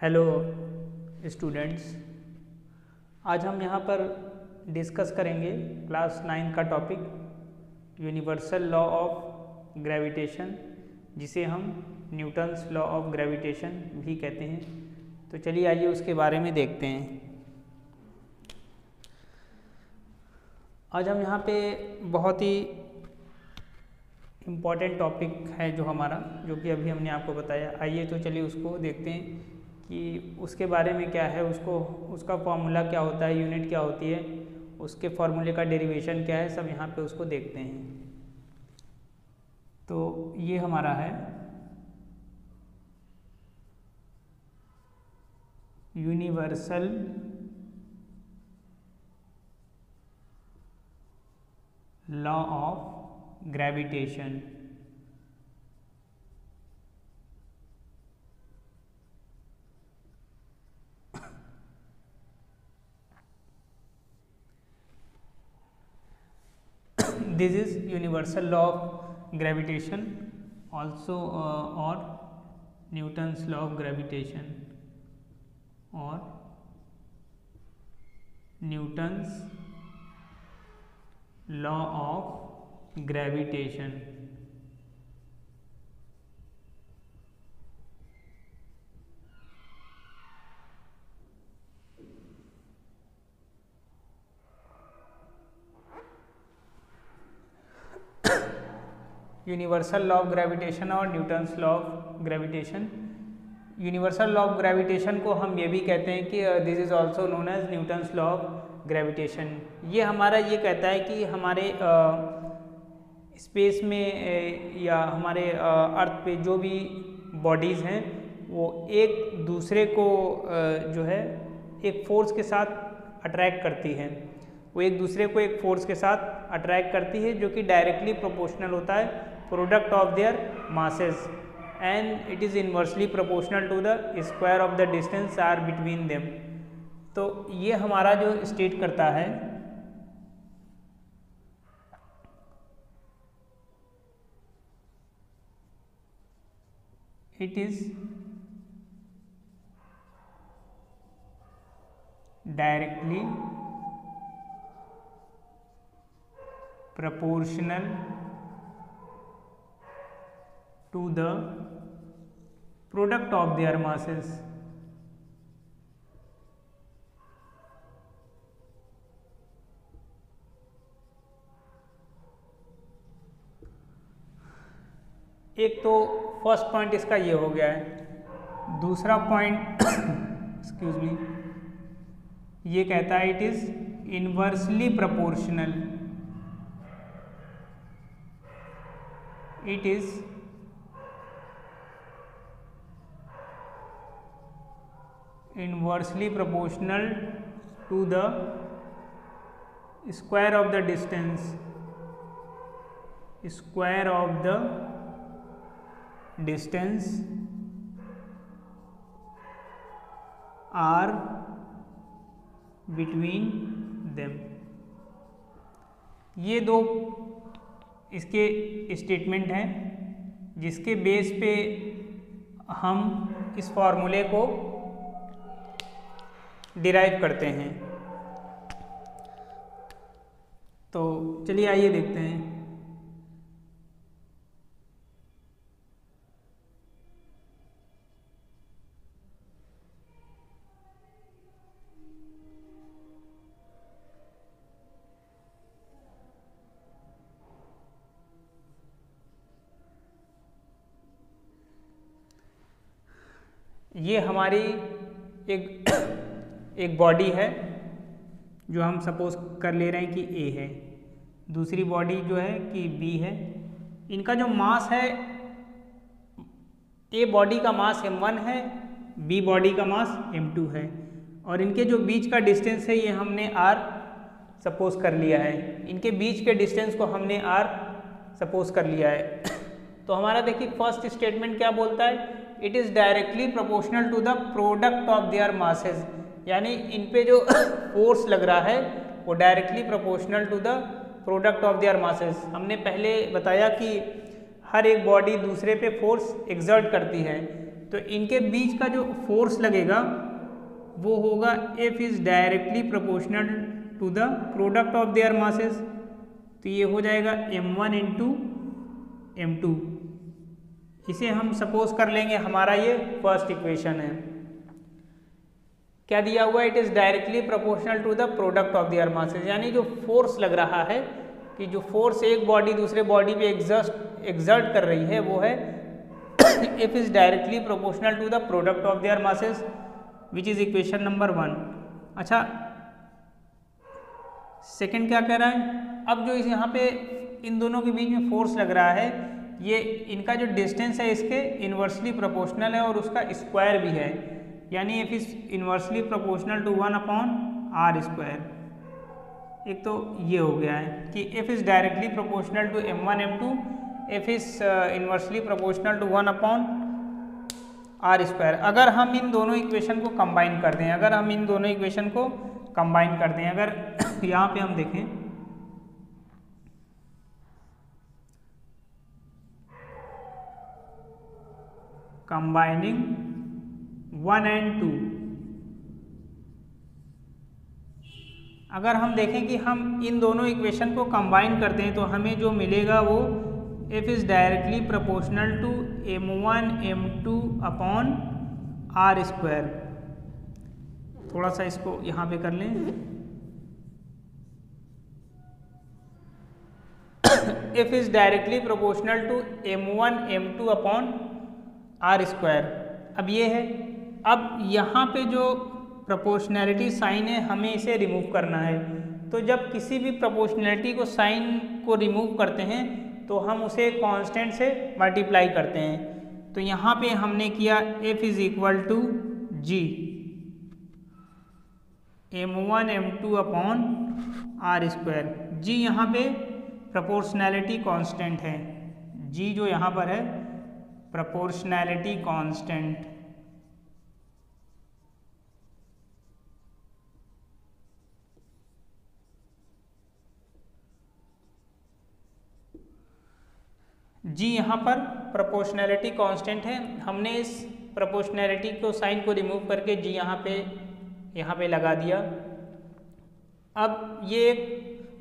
Hello students, आज हम यहाँ पर डिस्कस करेंगे क्लास 9 का topic universal law of gravitation, जिसे हम न्यूटन्स लॉ ऑफ ग्रेविटेशन भी कहते हैं। तो चलिए आइए उसके बारे में देखते हैं। आज हम यहाँ पे बहुत ही इम्पॉर्टेंट टॉपिक है जो हमारा, जो कि अभी हमने आपको बताया। आइए तो चलिए उसको देखते हैं कि उसके बारे में क्या है, उसका फॉर्मूला क्या होता है, यूनिट क्या होती है, उसके फॉर्मूले का डेरिवेशन क्या है, सब यहाँ पे उसको देखते हैं। तो ये हमारा है universal law of gravitation. This is universal law of gravitation, also or Newton's law of gravitation or Newton's law of gravitation। Universal law of gravitation और Newton's law of gravitation. Universal law of gravitation को हम ये भी कहते हैं कि this is also known as Newton's law of gravitation. ये हमारा ये कहता है कि हमारे स्पेस में या हमारे अर्थ पे जो भी बॉडीज़ हैं वो एक दूसरे को जो है एक फोर्स के साथ अट्रैक्ट करती हैं। वो एक दूसरे को एक फोर्स के साथ अट्रैक्ट करती है जो कि डायरेक्टली प्रोपोर्शनल होता है product of their masses and it is inversely proportional to the square of the distance r between them. तो ये हमारा जो स्टेट करता है it is directly proportional to the product of their masses एक तो फर्स्ट पॉइंट इसका ये हो गया है। दूसरा पॉइंट एक्सक्यूज मी, ये कहता है it is inversely proportional, it is inversely proportional to the square of the distance r between them। ये दो इसके स्टेटमेंट हैं जिसके बेस पे हम इस फॉर्मूले को डिराइव करते हैं। तो चलिए आइए देखते हैं। ये हमारी एक बॉडी है जो हम सपोज कर ले रहे हैं कि ए है, दूसरी बॉडी जो है कि बी है। इनका जो मास है, ए बॉडी का मास m1 है, बी बॉडी का मास m2 है और इनके जो बीच का डिस्टेंस है ये हमने r सपोज कर लिया है। इनके बीच के डिस्टेंस को हमने r सपोज कर लिया है। तो हमारा देखिए फर्स्ट स्टेटमेंट क्या बोलता है, it is directly proportional to the product of their masses, यानी इन पे जो फोर्स लग रहा है वो directly proportional to the product of their masses. हमने पहले बताया कि हर एक बॉडी दूसरे पे फोर्स एक्सर्ट करती है तो इनके बीच का जो फोर्स लगेगा वो होगा F is directly proportional to the product of their masses. तो ये हो जाएगा m1 इंटू m2। इसे हम सपोज कर लेंगे हमारा ये फर्स्ट इक्वेशन है। क्या दिया हुआ? It is directly proportional to the product of their masses, यानी जो फोर्स लग रहा है कि जो फोर्स एक बॉडी दूसरे बॉडी पे एग्जर्ट कर रही है वो है F is directly proportional to the product of their masses which is equation number 1। अच्छा, सेकंड क्या कह रहा है? अब जो इस यहाँ पे इन दोनों के बीच में फोर्स लग रहा है ये इनका जो डिस्टेंस है इसके इन्वर्सली प्रोपोर्शनल है और उसका स्क्वायर भी है, यानी F is inversely proportional to 1/r²। एक तो ये हो गया है कि F is directly proportional to m1 m2, F is inversely proportional to 1/r²। अगर हम इन दोनों इक्वेशन को कंबाइन कर दें, अगर यहाँ पे हम देखें कंबाइनिंग 1 एंड 2, अगर हम देखें कि हम इन दोनों इक्वेशन को कंबाइन करते हैं तो हमें जो मिलेगा वो F is directly proportional to m1 m2/r²। थोड़ा सा इसको यहाँ पे कर लें। F is directly proportional to m1 m2/r²। अब ये है, अब यहाँ पे जो प्रोपोर्शनैलिटी साइन है हमें इसे रिमूव करना है। तो जब किसी भी प्रोपोर्शनैलिटी को साइन को रिमूव करते हैं तो हम उसे कांस्टेंट से मल्टीप्लाई करते हैं। तो यहाँ पे हमने किया F is equal to G m1 m2/r²। G यहाँ पे प्रोपोर्शनैलिटी कांस्टेंट है, जी जो यहाँ पर है प्रोपोर्शनैलिटी कांस्टेंट। जी यहाँ पर प्रोपोर्शनैलिटी कांस्टेंट है, हमने इस प्रोपोर्शनैलिटी को साइन को रिमूव करके जी यहाँ पे लगा दिया। अब ये एक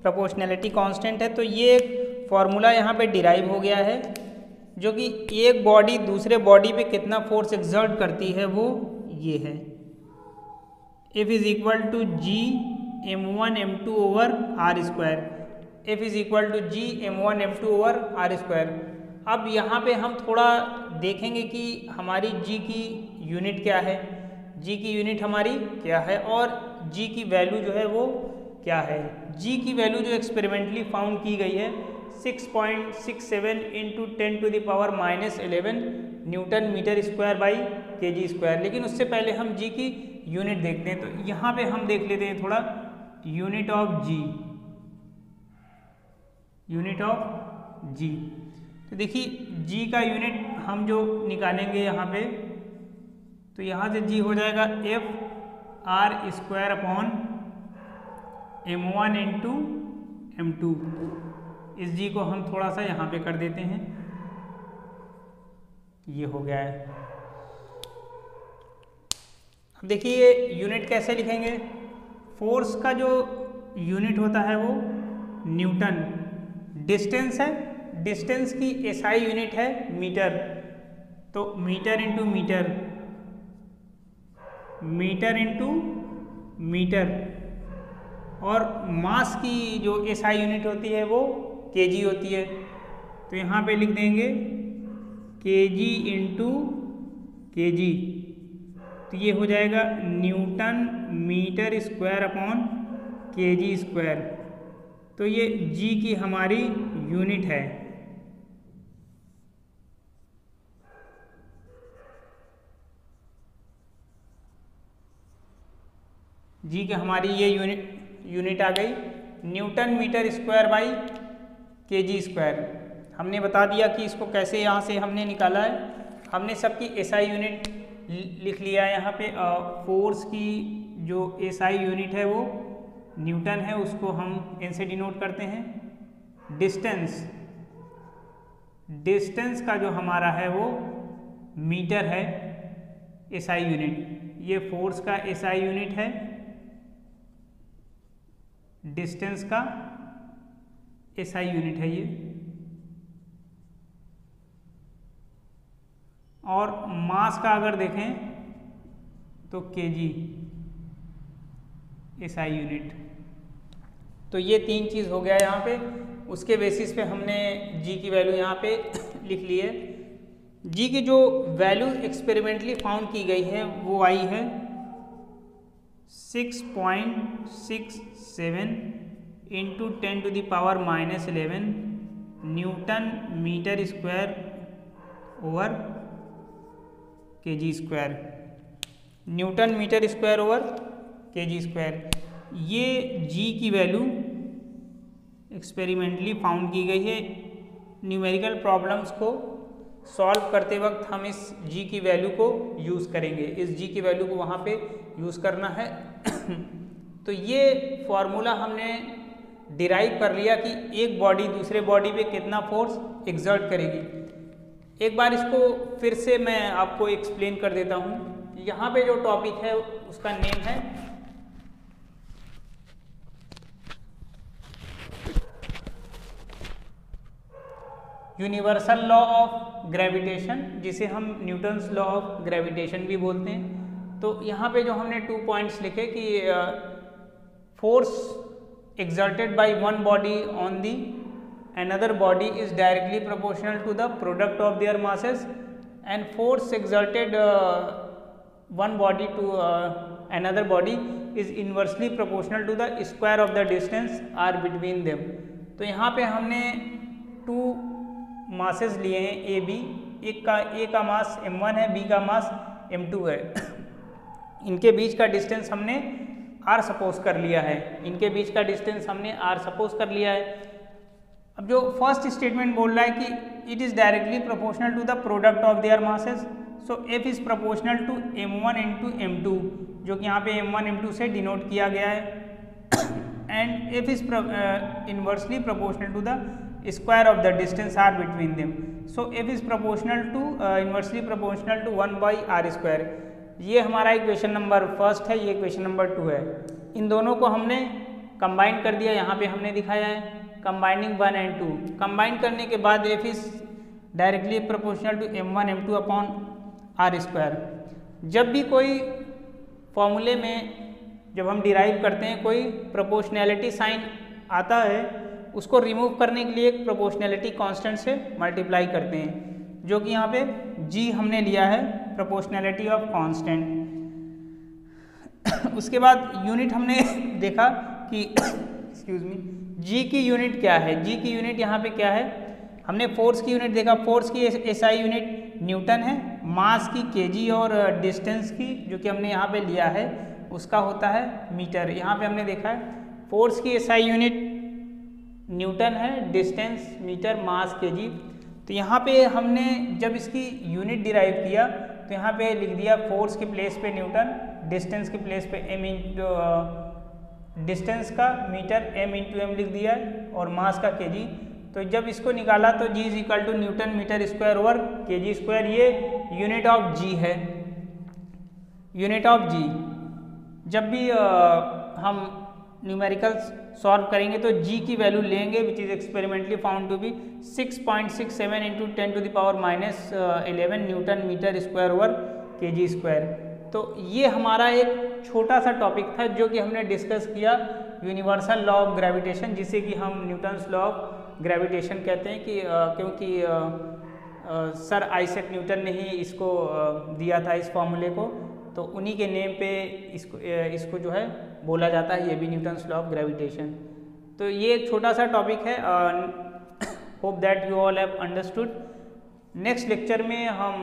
प्रोपोर्शनैलिटी कांस्टेंट है तो ये एक फॉर्मूला यहाँ पे डिराइव हो गया है जो कि एक बॉडी दूसरे बॉडी पे कितना फोर्स एक्सर्ट करती है वो ये है F is equal to G m1 m2/r²। F is equal to G m1 m2/r²। अब यहाँ पे हम थोड़ा देखेंगे कि हमारी G की यूनिट क्या है, G की यूनिट हमारी क्या है और G की वैल्यू जो है वो क्या है। G की वैल्यू जो एक्सपेरिमेंटली फाउंड की गई है 6.67 इंटू 10⁻¹⁻11 Nm2/kg²। लेकिन उससे पहले हम G की यूनिट देखते हैं। तो यहाँ पे हम देख लेते हैं थोड़ा unit of G, unit of G. तो देखिए जी का यूनिट हम जो निकालेंगे यहाँ पे, तो यहाँ से जी हो जाएगा F r² / m1 into m2। इस जी को हम थोड़ा सा यहाँ पे कर देते हैं, ये हो गया है। अब देखिए ये यूनिट कैसे लिखेंगे। फोर्स का जो यूनिट होता है वो न्यूटन, डिस्टेंस है, डिस्टेंस की एसआई यूनिट है मीटर, तो metre into metre, metre into metre. और मास की जो एसआई यूनिट होती है वो केजी होती है, तो यहाँ पे लिख देंगे केजी इंटू केजी। तो ये हो जाएगा Nm2/kg²। तो ये G की हमारी यूनिट है। G की हमारी ये यूनिट आ गई Nm2/kg²। हमने बता दिया कि इसको कैसे यहाँ से हमने निकाला है। हमने सबकी एसआई यूनिट लिख लिया है यहाँ पे। फोर्स की जो एसआई यूनिट है वो न्यूटन है, उसको हम n से डिनोट करते हैं। डिस्टेंस का जो हमारा है वो मीटर है, एसआई यूनिट, ये फोर्स का एसआई यूनिट है, डिस्टेंस का एसआई यूनिट है ये, और मास का अगर देखें तो केजी एसआई यूनिट। तो ये तीन चीज़ हो गया यहाँ पे, उसके बेसिस पे हमने जी की वैल्यू यहाँ पे लिख ली है। जी की जो वैल्यू एक्सपेरिमेंटली फाउंड की गई है वो आई है 6.67 into 10⁻¹⁻ newton metre square over kg square, newton metre square over kg square. ये जी की वैल्यू एक्सपेरिमेंटली फाउंड की गई है। न्यूमेरिकल प्रॉब्लम्स को सॉल्व करते वक्त हम इस जी की वैल्यू को यूज़ करेंगे, इस जी की वैल्यू को वहाँ पे यूज़ करना है। तो ये फॉर्मूला हमने डिराइव कर लिया कि एक बॉडी दूसरे बॉडी पे कितना फोर्स एक्सर्ट करेगी। एक बार इसको फिर से मैं आपको एक्सप्लेन कर देता हूँ। यहाँ पे जो टॉपिक है उसका नेम है यूनिवर्सल लॉ ऑफ ग्रेविटेशन, जिसे हम न्यूटन्स लॉ ऑफ ग्रेविटेशन भी बोलते हैं। तो यहाँ पे जो हमने 2 पॉइंट्स लिखे कि force exerted by one body on the another body is directly proportional to the product of their masses, and force exerted one body to another body is inversely proportional to the square of the distance r between them. तो यहाँ पे हमने 2 masses लिए हैं A B, एक का मास m1 है, B का मास m2 है। इनके बीच का डिस्टेंस हमने r सपोज कर लिया है, अब जो फर्स्ट स्टेटमेंट बोल रहा है कि it is directly proportional to the product of their masses, so f is proportional to m1 into m2, जो कि यहाँ पे m1 m2 से डिनोट किया गया है, and f is inversely proportional to the square of the distance r between them, so f is proportional to inversely proportional to 1/r²। ये हमारा इक्वेशन नंबर 1 है, ये इक्वेशन नंबर 2 है। इन दोनों को हमने कंबाइन कर दिया, यहाँ पे हमने दिखाया है कंबाइनिंग 1 एंड 2। कंबाइन करने के बाद f is directly proportional to m1 m2 upon r²। जब भी कोई फॉर्मूले में जब हम डिराइव करते हैं कोई प्रोपोर्शनैलिटी साइन आता है, उसको रिमूव करने के लिए एक प्रोपोर्शनैलिटी कांस्टेंट से मल्टीप्लाई करते हैं, जो कि यहाँ पे जी हमने लिया है प्रोपोर्शनैलिटी ऑफ कांस्टेंट। उसके बाद यूनिट हमने देखा कि एक्सक्यूज मी, जी की यूनिट क्या है, जी की यूनिट यहाँ पे क्या है। हमने फोर्स की यूनिट देखा, फोर्स की एसआई यूनिट न्यूटन है, मास की केजी और डिस्टेंस की जो कि हमने यहाँ पर लिया है उसका होता है मीटर। यहाँ पर हमने देखा है फोर्स की एसआई यूनिट न्यूटन है, डिस्टेंस मीटर, मास केजी। तो यहाँ पे हमने जब इसकी यूनिट डिराइव किया तो यहाँ पे लिख दिया फोर्स की प्लेस पे न्यूटन, डिस्टेंस की प्लेस पे m इंटू डिस्टेंस का मीटर m इंटू एम लिख दिया और मास का केजी। तो जब इसको निकाला तो g is equal to newton metre square over kg square. ये यूनिट ऑफ g है, यूनिट ऑफ g। जब भी हम न्यूमेरिकल्स सॉल्व करेंगे तो जी की वैल्यू लेंगे which is experimentally found to be 6.67 into 10⁻¹⁻ newton metre square over kg square. तो ये हमारा एक छोटा सा टॉपिक था जो कि हमने डिस्कस किया यूनिवर्सल लॉ ऑफ ग्रेविटेशन, जिसे कि हम न्यूटन्स लॉ ऑफ ग्रेविटेशन कहते हैं कि क्योंकि सर आइजैक न्यूटन ने ही इसको दिया था इस फॉर्मूले को, तो उन्हीं के नेम पे इसको जो है बोला जाता है, ये भी न्यूटन्स लॉ ऑफ ग्रेविटेशन। तो ये एक छोटा सा टॉपिक है, hope that you all have understood. Next lecture में हम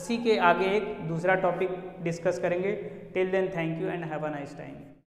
इसी के आगे एक दूसरा टॉपिक डिस्कस करेंगे। Till then thank you and have a nice time.